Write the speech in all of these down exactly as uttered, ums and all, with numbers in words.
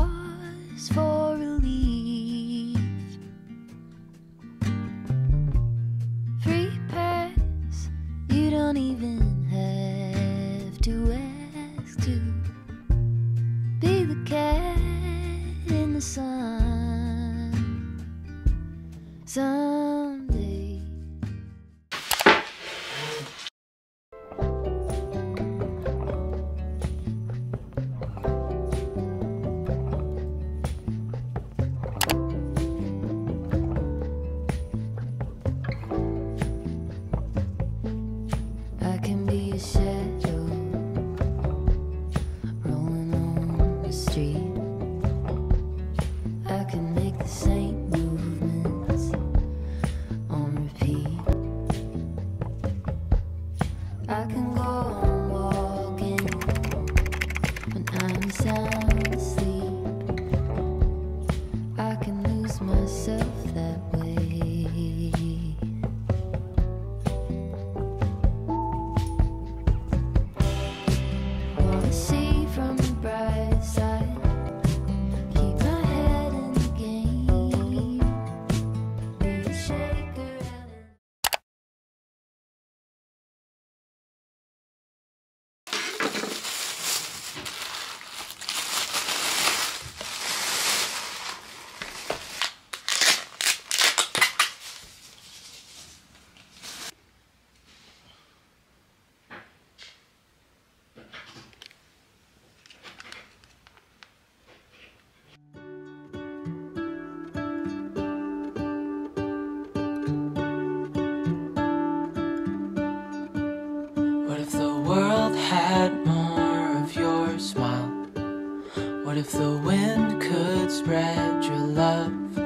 pause for relief. Free pass, you don't even have to ask to be the cat in the sun. Someday. What if the wind could spread your love?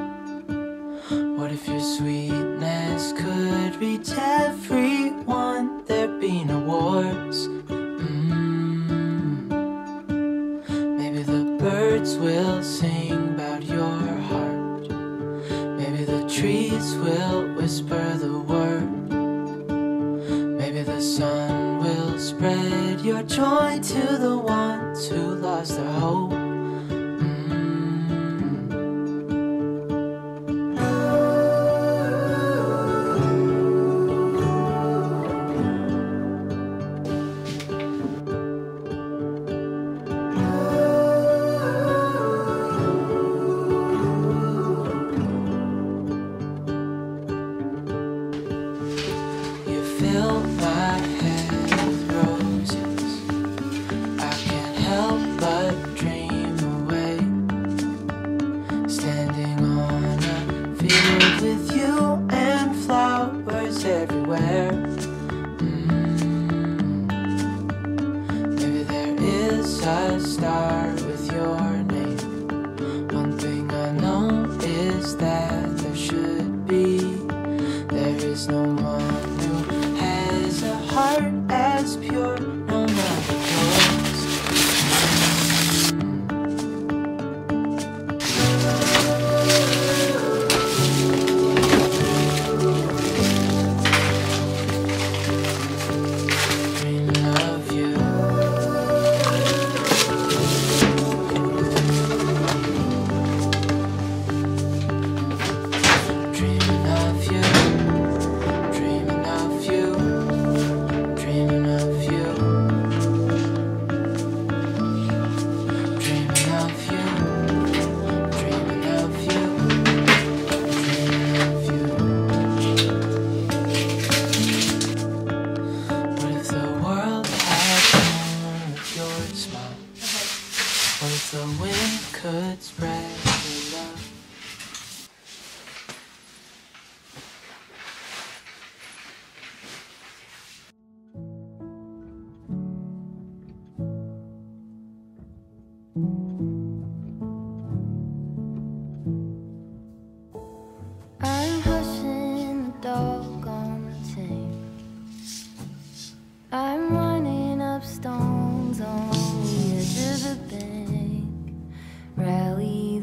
What if your sweetness could reach everyone? There'd be no wars. Mm. Maybe the birds will sing about your heart. Maybe the trees will whisper the word. Maybe the sun will spread your joy to the ones who lost their hope. Stones on the edge of a bank, rally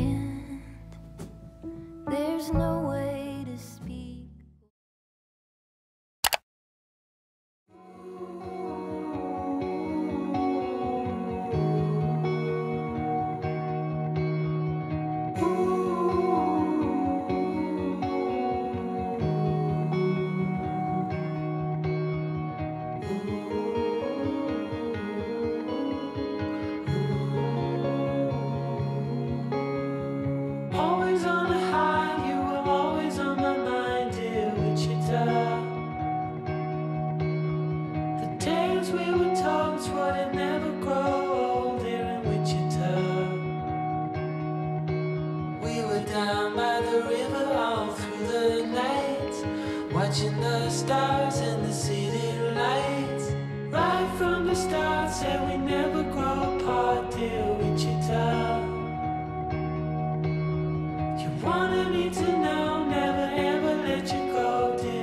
land. There's no way to speak. Down by the river all through the night, watching the stars and the city lights. Right from the start, said we never grow apart, dear Wichita. You wanted me to know, never ever let you go, dear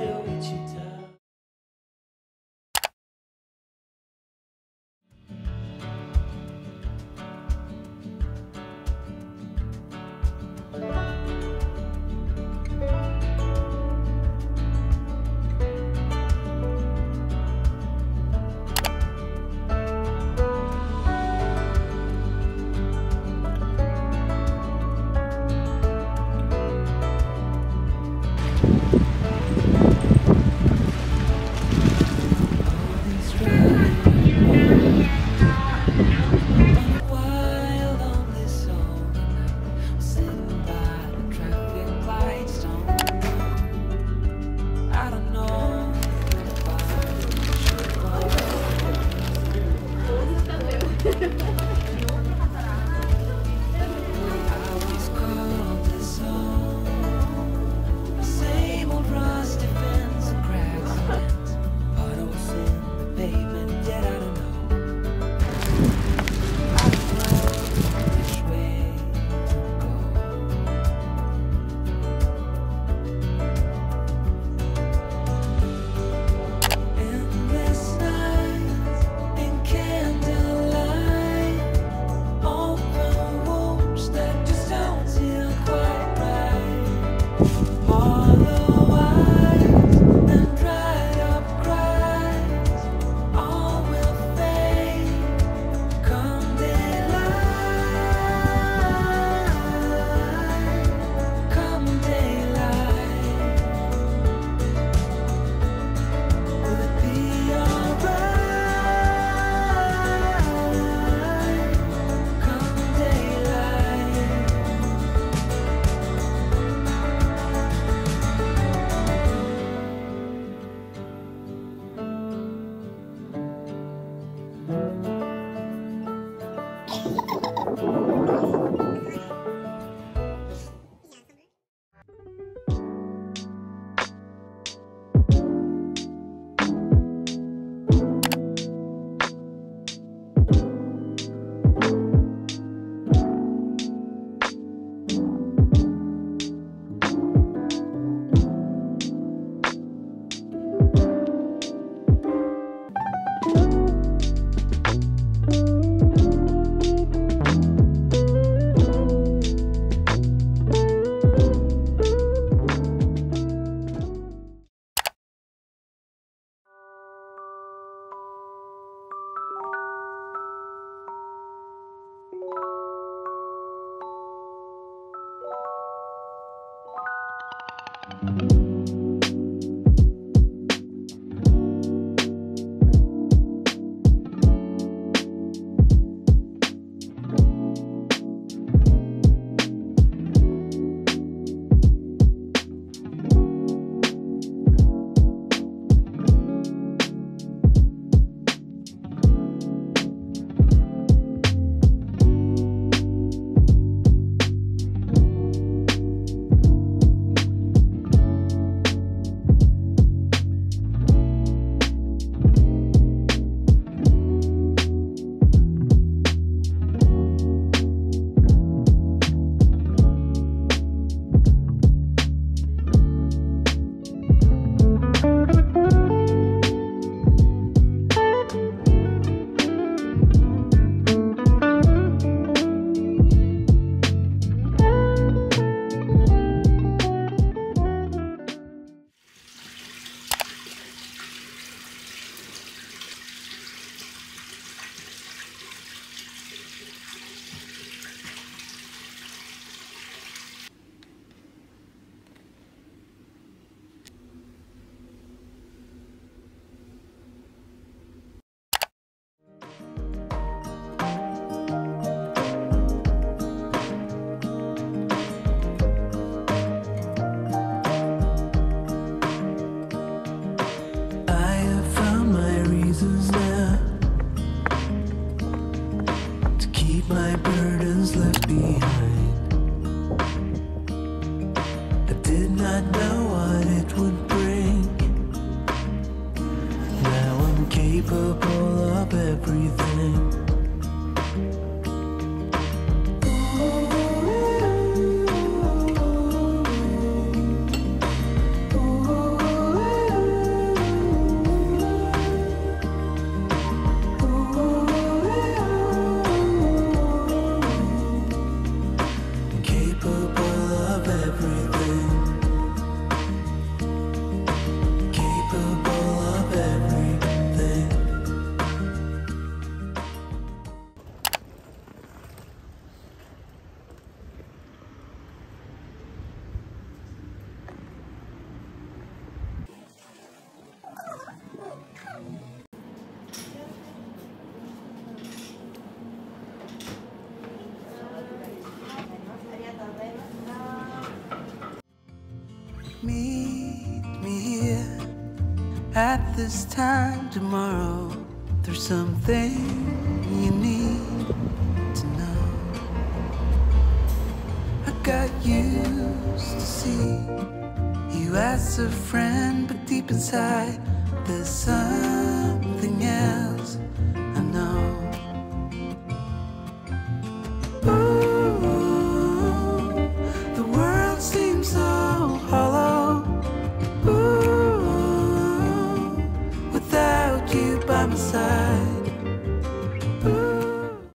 not know what it would bring. Now I'm capable of everything. Meet me here at this time tomorrow. There's something you need to know. I got used to see you as a friend, but deep inside there's something else I know. By my side.